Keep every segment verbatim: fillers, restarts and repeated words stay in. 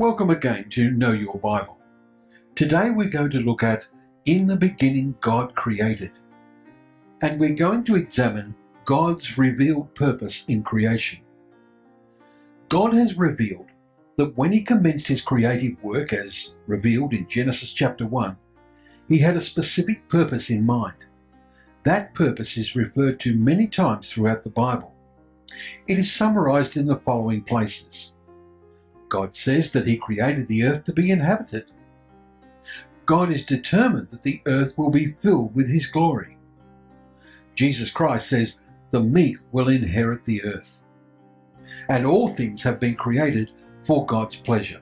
Welcome again to Know Your Bible. Today we're going to look at In the Beginning God Created, and we're going to examine God's revealed purpose in creation. God has revealed that when he commenced his creative work, as revealed in Genesis chapter one, he had a specific purpose in mind. That purpose is referred to many times throughout the Bible. It is summarized in the following places. God says that he created the earth to be inhabited. God is determined that the earth will be filled with his glory. Jesus Christ says, "The meek will inherit the earth." And all things have been created for God's pleasure.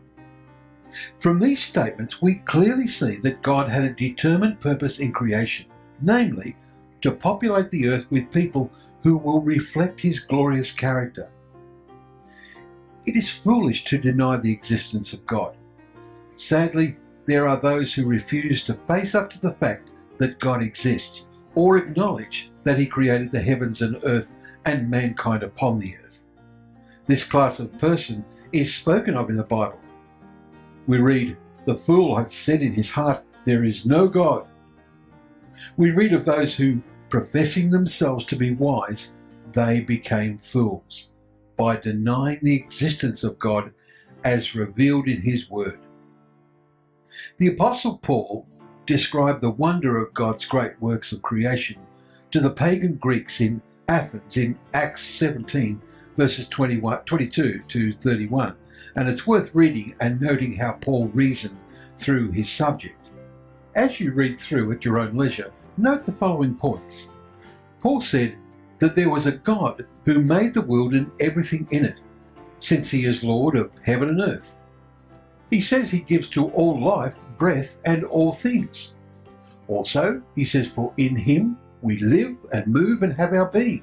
From these statements, we clearly see that God had a determined purpose in creation, namely, to populate the earth with people who will reflect his glorious character. It is foolish to deny the existence of God. Sadly, there are those who refuse to face up to the fact that God exists or acknowledge that he created the heavens and earth and mankind upon the earth. This class of person is spoken of in the Bible. We read, "The fool hath said in his heart, there is no God." We read of those who, professing themselves to be wise, they became fools, by denying the existence of God as revealed in his word. The Apostle Paul described the wonder of God's great works of creation to the pagan Greeks in Athens in Acts seventeen, verses twenty-two to thirty-one, and it's worth reading and noting how Paul reasoned through his subject. As you read through at your own leisure, note the following points. Paul said that there was a God who made the world and everything in it, since he is Lord of heaven and earth. He says he gives to all life, breath, and all things. Also, he says, "For in him we live and move and have our being,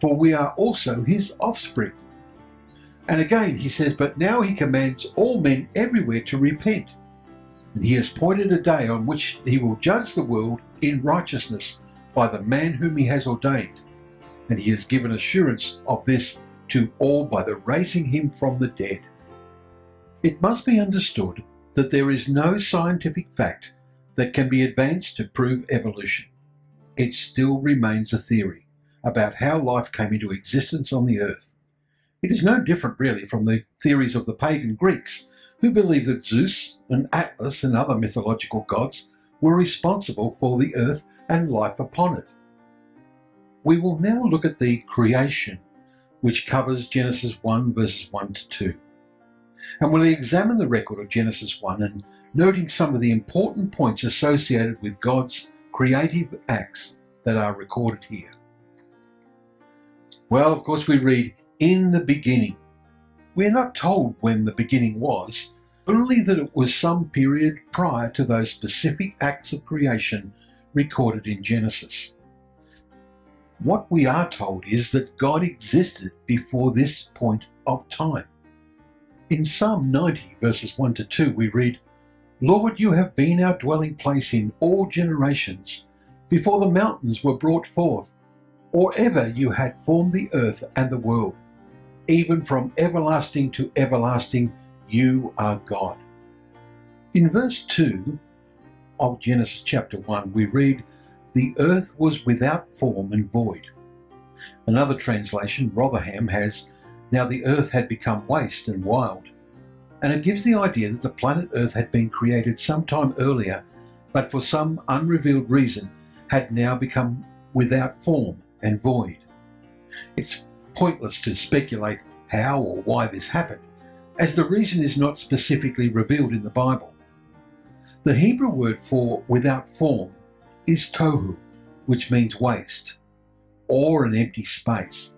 for we are also his offspring." And again he says, "But now he commands all men everywhere to repent, and he has appointed a day on which he will judge the world in righteousness by the man whom he has ordained. And he has given assurance of this to all by the raising him from the dead." It must be understood that there is no scientific fact that can be advanced to prove evolution. It still remains a theory about how life came into existence on the earth. It is no different really from the theories of the pagan Greeks, who believed that Zeus and Atlas and other mythological gods were responsible for the earth and life upon it. We will now look at the creation, which covers Genesis one verses one to two. And we'll examine the record of Genesis one and noting some of the important points associated with God's creative acts that are recorded here. Well, of course, we read, "In the beginning." We're not told when the beginning was, only that it was some period prior to those specific acts of creation recorded in Genesis. What we are told is that God existed before this point of time. In Psalm ninety, verses one to two, we read, "Lord, you have been our dwelling place in all generations, before the mountains were brought forth, or ever you had formed the earth and the world. Even from everlasting to everlasting, you are God." In verse two of Genesis chapter one, we read, "The earth was without form and void." Another translation, Rotherham, has, "Now the earth had become waste and wild." And it gives the idea that the planet Earth had been created sometime earlier, but for some unrevealed reason had now become without form and void. It's pointless to speculate how or why this happened, as the reason is not specifically revealed in the Bible. The Hebrew word for without form is tohu, which means waste, or an empty space.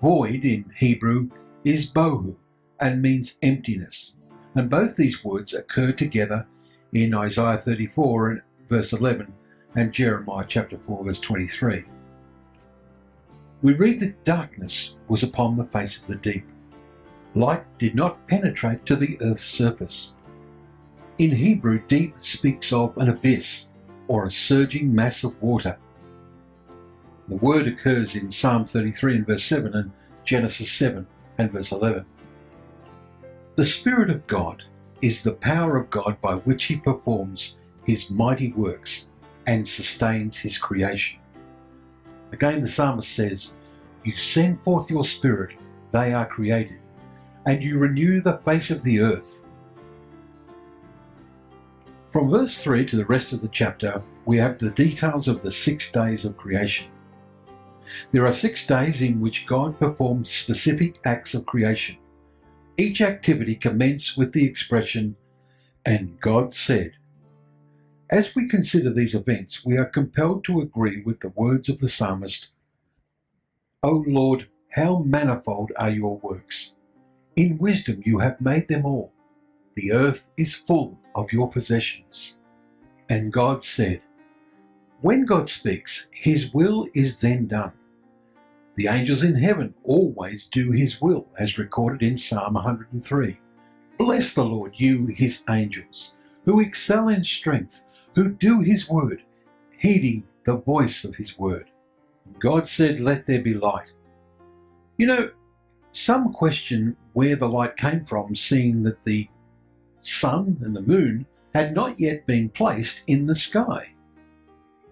Void in Hebrew is bohu, and means emptiness, and both these words occur together in Isaiah thirty-four and verse eleven and Jeremiah chapter four verse twenty-three. We read that darkness was upon the face of the deep. Light did not penetrate to the earth's surface. In Hebrew, deep speaks of an abyss, or a surging mass of water. The word occurs in Psalm thirty-three and verse seven and Genesis seven and verse eleven. The Spirit of God is the power of God by which he performs his mighty works and sustains his creation. Again, the psalmist says, "You send forth your Spirit, they are created, and you renew the face of the earth." From verse three to the rest of the chapter, we have the details of the six days of creation. There are six days in which God performs specific acts of creation. Each activity commenced with the expression, "And God said." As we consider these events, we are compelled to agree with the words of the psalmist, "O Lord, how manifold are your works! In wisdom you have made them all. The earth is full of your possessions." And God said. When God speaks, his will is then done. The angels in heaven always do his will, as recorded in Psalm one hundred and three. "Bless the Lord, you his angels, who excel in strength, who do his word, heeding the voice of his word." God said, "Let there be light." You know, some question where the light came from, seeing that the sun and the moon had not yet been placed in the sky.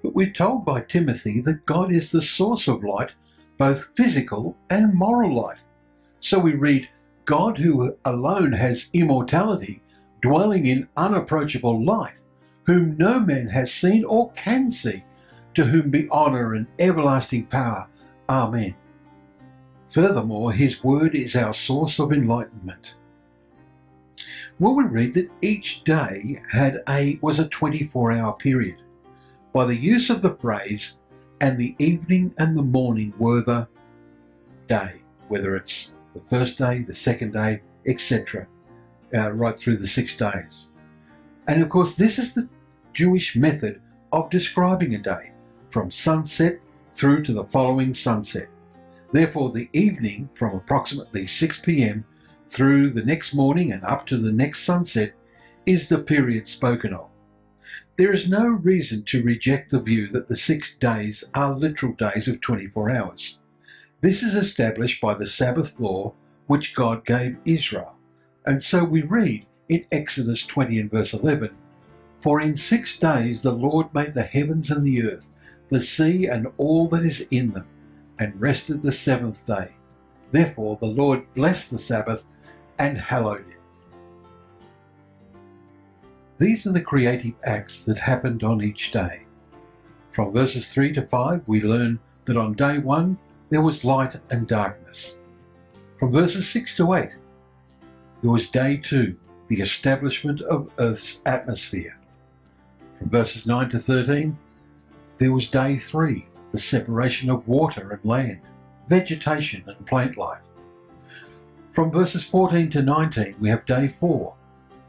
But we're told by Timothy that God is the source of light, both physical and moral light. So we read, "God who alone has immortality, dwelling in unapproachable light, whom no man has seen or can see, to whom be honour and everlasting power. Amen." Furthermore, his word is our source of enlightenment. Well, we read that each day had a was a twenty-four hour period. By the use of the phrase, "and the evening and the morning were the day," whether it's the first day, the second day, et cetera, uh, right through the six days. And of course, this is the Jewish method of describing a day, from sunset through to the following sunset. Therefore, the evening from approximately six p m through the next morning and up to the next sunset is the period spoken of. There is no reason to reject the view that the six days are literal days of twenty-four hours. This is established by the Sabbath law which God gave Israel. And so we read in Exodus twenty and verse eleven, "For in six days the Lord made the heavens and the earth, the sea and all that is in them, and rested the seventh day. Therefore the Lord blessed the Sabbath and hallowed it." These are the creative acts that happened on each day. From verses three to five, we learn that on day one, there was light and darkness. From verses six to eight, there was day two, the establishment of Earth's atmosphere. From verses nine to thirteen, there was day three, the separation of water and land, vegetation and plant life. From verses fourteen to nineteen, we have day four,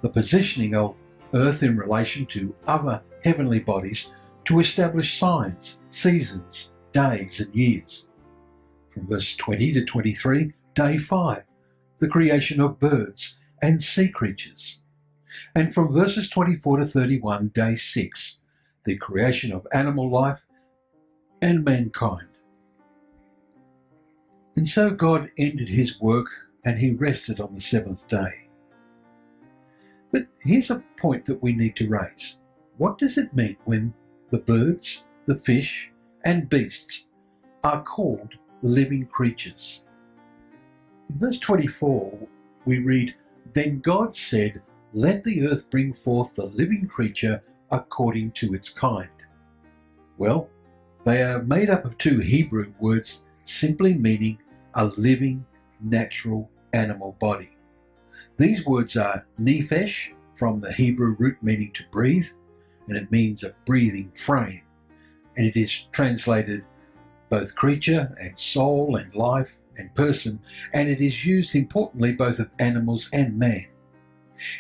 the positioning of Earth in relation to other heavenly bodies to establish signs, seasons, days and years. From verse twenty to twenty-three, day five, the creation of birds and sea creatures. And from verses twenty-four to thirty-one, day six, the creation of animal life and mankind. And so God ended his work and he rested on the seventh day. But here's a point that we need to raise. What does it mean when the birds, the fish, and beasts are called living creatures? In verse twenty-four, we read, "Then God said, let the earth bring forth the living creature according to its kind." Well, they are made up of two Hebrew words simply meaning a living, natural animal body. These words are nephesh, from the Hebrew root meaning to breathe, and it means a breathing frame, and it is translated both creature and soul and life and person, and it is used importantly both of animals and man.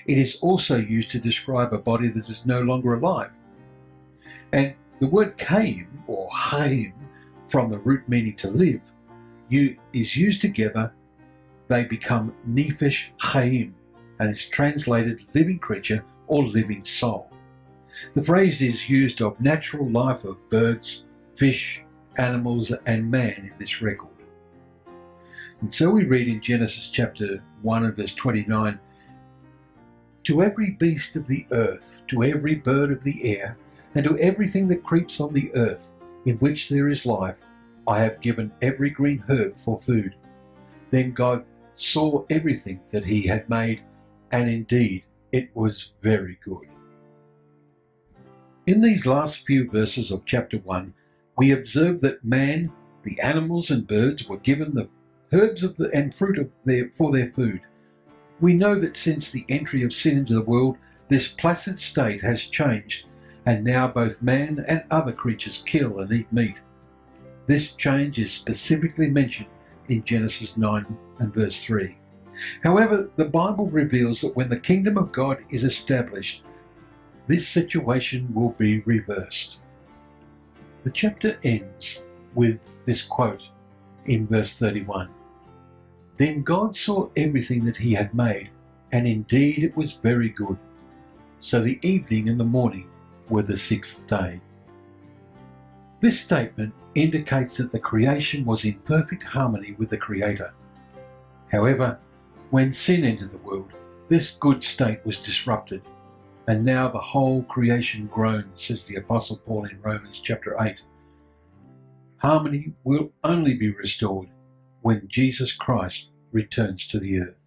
It is also used to describe a body that is no longer alive. And the word kaim or chaim, from the root meaning to live, is used together. They become nephesh chaim, and is translated living creature or living soul. The phrase is used of natural life of birds, fish, animals and man in this record. And so we read in Genesis chapter one and verse twenty-nine, To every beast of the earth, to every bird of the air, and to everything that creeps on the earth, in which there is life, I have given every green herb for food. Then God saw everything that he had made, and indeed it was very good. In these last few verses of chapter one, we observe that man, the animals and birds were given the herbs of the, and fruit of their, for their food. We know that since the entry of sin into the world, this placid state has changed, and now both man and other creatures kill and eat meat. This change is specifically mentioned in Genesis nine and verse three. However, the Bible reveals that when the kingdom of God is established, this situation will be reversed. The chapter ends with this quote in verse thirty-one. Then God saw everything that he had made, and indeed it was very good. So the evening and the morning were the sixth day. This statement indicates that the creation was in perfect harmony with the Creator. However, when sin entered the world, this good state was disrupted, and now the whole creation groans, says the Apostle Paul in Romans chapter eight. Harmony will only be restored when Jesus Christ returns to the earth.